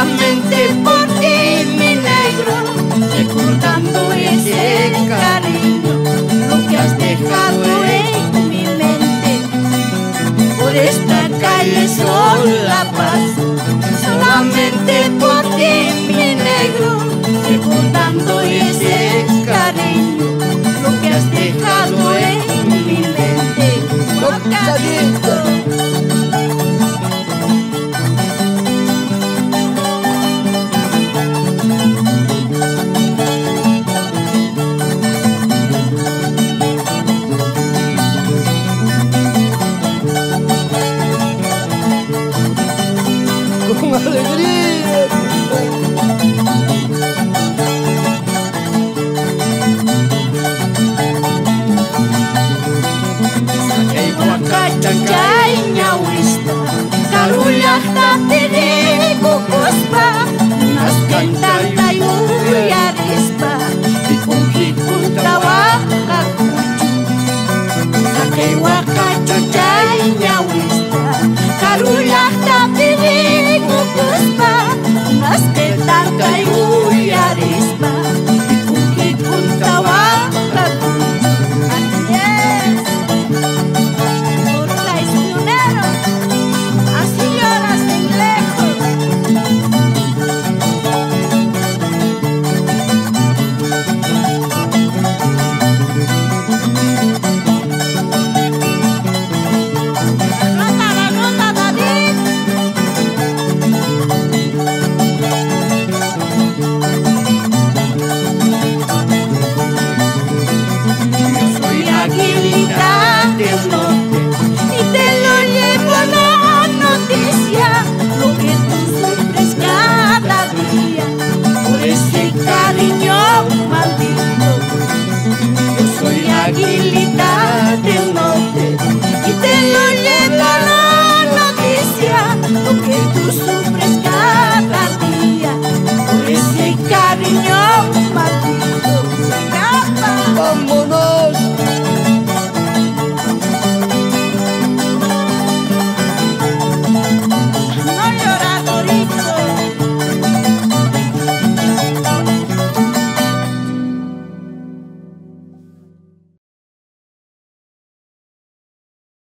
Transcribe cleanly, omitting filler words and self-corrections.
solamente por ti, mi negro, recordando ese cariño, lo que has dejado en mi mente. Por esta calle sola paso, solamente por ti, mi negro, recordando ese cariño, lo que has dejado en mi mente. Cortadito.